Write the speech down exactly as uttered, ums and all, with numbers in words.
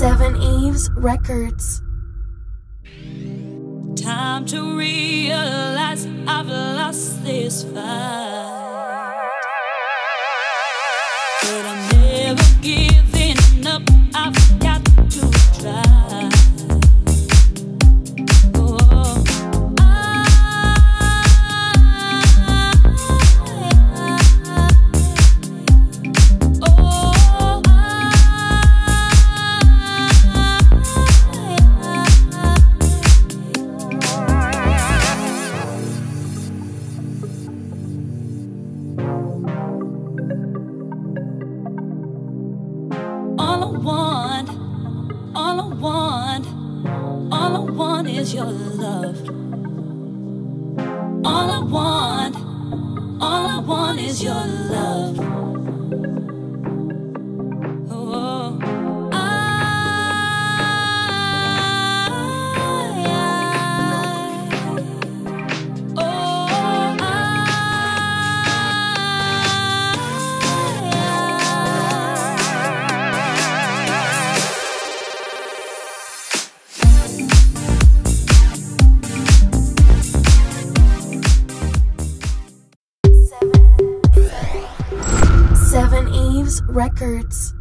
Seveneves Records. Time to realize I've lost this fight, but I'm never giving up. I've got to try. All I want, all I want is your love. All I want, all I want is your love. Oh, I, oh, I, Seveneves Records.